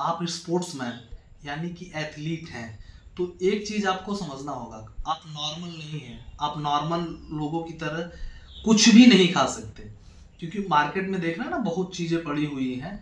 आप स्पोर्ट्समैन यानी कि एथलीट हैं, तो एक चीज़ आपको समझना होगा, आप नॉर्मल नहीं हैं। आप नॉर्मल लोगों की तरह कुछ भी नहीं खा सकते, क्योंकि मार्केट में देख रहे हैं ना, बहुत चीज़ें पड़ी हुई हैं,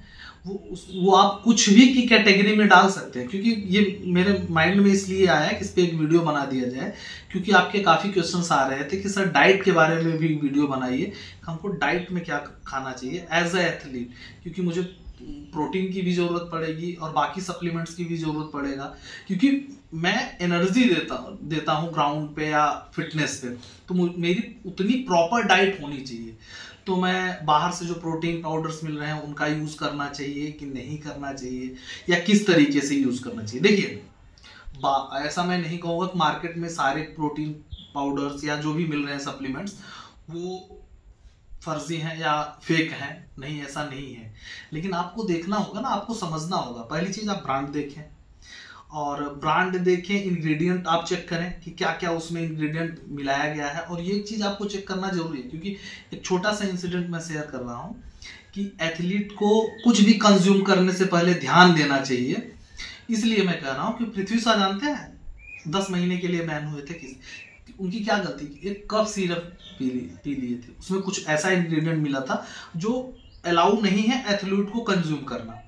वो आप कुछ भी की कैटेगरी में डाल सकते हैं। क्योंकि ये मेरे माइंड में इसलिए आया कि इस पर एक वीडियो बना दिया जाए, क्योंकि आपके काफ़ी क्वेश्चंस आ रहे थे कि सर डाइट के बारे में भी वीडियो बनाइए, हमको डाइट में क्या खाना चाहिए एज ए एथलीट, क्योंकि मुझे प्रोटीन की भी ज़रूरत पड़ेगी और बाकी सप्लीमेंट्स की भी ज़रूरत पड़ेगा, क्योंकि मैं एनर्जी देता हूँ ग्राउंड पे या फिटनेस पे, तो मेरी उतनी प्रॉपर डाइट होनी चाहिए। तो मैं बाहर से जो प्रोटीन पाउडर्स मिल रहे हैं उनका यूज़ करना चाहिए कि नहीं करना चाहिए, या किस तरीके से यूज़ करना चाहिए। देखिए, ऐसा मैं नहीं कहूँगा कि मार्केट में सारे प्रोटीन पाउडर्स या जो भी मिल रहे हैं सप्लीमेंट्स वो फर्जी हैं या फेक हैं, नहीं, ऐसा नहीं है। लेकिन आपको देखना होगा ना, आपको समझना होगा। पहली चीज़, आप ब्रांड देखें, और ब्रांड देखें, इंग्रेडिएंट आप चेक करें कि क्या क्या उसमें इंग्रेडिएंट मिलाया गया है। और ये चीज़ आपको चेक करना जरूरी है, क्योंकि एक छोटा सा इंसिडेंट मैं शेयर कर रहा हूँ कि एथलीट को कुछ भी कंज्यूम करने से पहले ध्यान देना चाहिए। इसलिए मैं कह रहा हूँ कि पृथ्वी शाह, जानते हैं, 10 महीने के लिए बैन हुए थे। उनकी क्या गलती थी? एक कप सिरप पी लिए थे, उसमें कुछ ऐसा इंग्रेडिएंट मिला था जो अलाउ नहीं है एथलीट को कंज्यूम करना।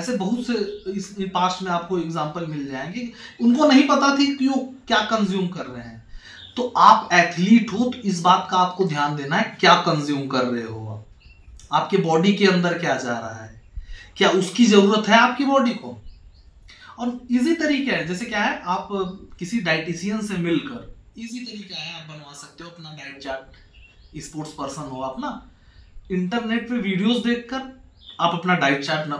ऐसे बहुत से इस पास्ट में आपको एग्जांपल मिल जाएंगे, उनको नहीं पता थी कि वो क्या कंज्यूम कर रहे हैं। तो आप एथलीट हो तो इस बात का आपको ध्यान देना है, क्या कंज्यूम कर रहे हो आप, आपके बॉडी के अंदर क्या जा रहा है, क्या उसकी जरूरत है आपकी बॉडी को। और इजी तरीका है, जैसे क्या है, आप किसी डाइटिशियन से मिलकर इजी तरीका है, आप बनवा सकते हो अपना डाइट चार्ट। स्पोर्ट्स पर्सन हो आप ना, इंटरनेट पे वीडियोस देखकर आप अपना डाइट चार्ट ना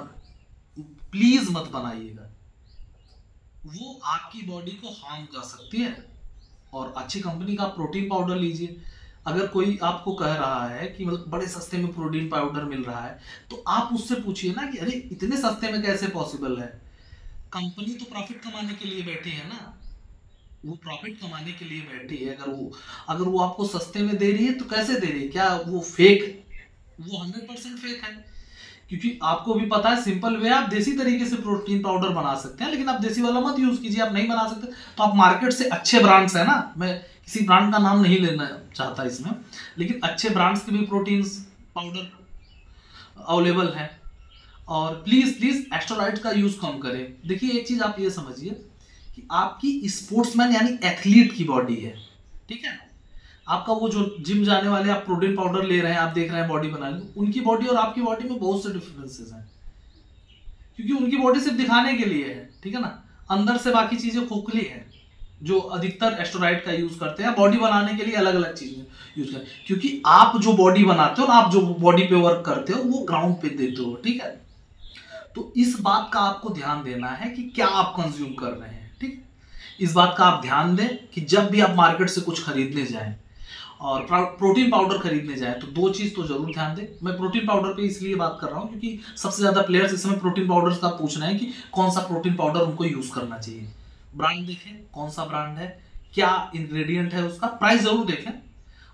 प्लीज मत बनाइएगा, वो आपकी बॉडी को हार्म कर सकती है। और अच्छी कंपनी का प्रोटीन पाउडर लीजिए। अगर कोई आपको कह रहा है कि मतलब बड़े सस्ते में प्रोटीन पाउडर मिल रहा है, तो आप उससे पूछिए ना कि अरे इतने सस्ते में कैसे पॉसिबल है। कंपनी तो प्रॉफिट कमाने के लिए बैठी है ना, वो प्रॉफिट कमाने के लिए बैठी है। अगर वो आपको सस्ते में दे रही है तो कैसे दे रही है? क्या वो फेक? वो 100% फेक है, क्योंकि आपको भी पता है सिंपल वे, आप देसी तरीके से प्रोटीन पाउडर बना सकते हैं, लेकिन आप देसी वाला मत यूज़ कीजिए। आप नहीं बना सकते तो आप मार्केट से अच्छे ब्रांड्स हैं ना, मैं किसी ब्रांड का नाम नहीं लेना चाहता इसमें, लेकिन अच्छे ब्रांड्स के भी प्रोटीन पाउडर अवेलेबल हैं। और प्लीज़ एस्टेरॉइड का यूज़ कम करें। देखिए, एक चीज़ आप ये समझिए कि आपकी स्पोर्ट्समैन यानी एथलीट की बॉडी है, ठीक है। आपका वो जो जिम जाने वाले आप प्रोटीन पाउडर ले रहे हैं, आप देख रहे हैं बॉडी बना ली, उनकी बॉडी और आपकी बॉडी में बहुत से डिफरेंसेस हैं, क्योंकि उनकी बॉडी सिर्फ दिखाने के लिए है, ठीक है ना, अंदर से बाकी चीज़ें खोखली हैं। जो अधिकतर एस्टेरॉइड का यूज़ करते हैं बॉडी बनाने के लिए, अलग अलग चीज़ें यूज़ करते हैं, क्योंकि आप जो बॉडी बनाते हो, आप जो बॉडी पे वर्क करते हो, वो ग्राउंड पे देते हो, ठीक है। तो इस बात का आपको ध्यान देना है कि क्या आप कंज्यूम कर रहे हैं, ठीक। इस बात का आप ध्यान दें कि जब भी आप मार्केट से कुछ खरीदने जाएं और प्रोटीन पाउडर खरीदने जाएं, तो दो चीज़ तो जरूर ध्यान दें। मैं प्रोटीन पाउडर पे इसलिए बात कर रहा हूँ क्योंकि सबसे ज़्यादा प्लेयर्स इस समय प्रोटीन पाउडर का पूछ रहे हैं कि कौन सा प्रोटीन पाउडर उनको यूज़ करना चाहिए। ब्रांड देखें, कौन सा ब्रांड है, क्या इंग्रेडिएंट है उसका, प्राइस जरूर देखें,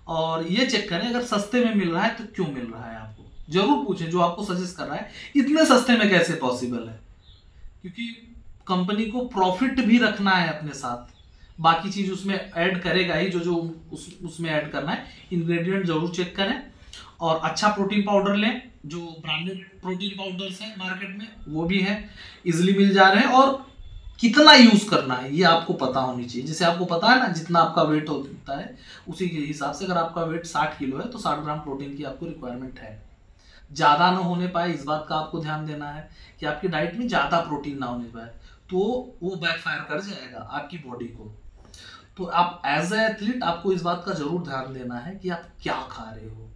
और ये चेक करें अगर सस्ते में मिल रहा है तो क्यों मिल रहा है। आपको जरूर पूछें जो आपको सजेस्ट कर रहा है इतने सस्ते में कैसे पॉसिबल है, क्योंकि कंपनी को प्रॉफिट भी रखना है अपने साथ। बाकी चीज़ उसमें ऐड करेगा ही, जो उसमें ऐड करना है। इंग्रेडिएंट जरूर चेक करें और अच्छा प्रोटीन पाउडर लें। जो ब्रांडेड प्रोटीन पाउडर्स हैं मार्केट में वो भी हैं, इजिली मिल जा रहे हैं। और कितना यूज़ करना है ये आपको पता होनी चाहिए। जैसे आपको पता है ना, जितना आपका वेट होता है उसी के हिसाब से, अगर आपका वेट 60 किलो है तो 60 ग्राम प्रोटीन की आपको रिक्वायरमेंट है। ज़्यादा ना होने पाए, इस बात का आपको ध्यान देना है कि आपकी डाइट में ज़्यादा प्रोटीन ना होने पाए, तो वो बैकफायर कर जाएगा आपकी बॉडी को। तो आप एज ए एथलीट आपको इस बात का जरूर ध्यान देना है कि आप क्या खा रहे हो।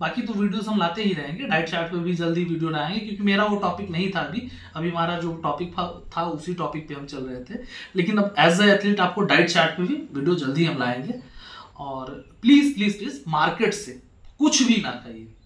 बाकी तो वीडियोस हम लाते ही रहेंगे, डाइट चार्ट पे भी जल्दी वीडियो लाएंगे, क्योंकि मेरा वो टॉपिक नहीं था अभी हमारा जो टॉपिक था उसी टॉपिक पे हम चल रहे थे। लेकिन अब एज ए एथलीट आपको डाइट चार्ट पे भी वीडियो जल्दी हम लाएंगे। और प्लीज़ मार्केट से कुछ भी ना खाइए।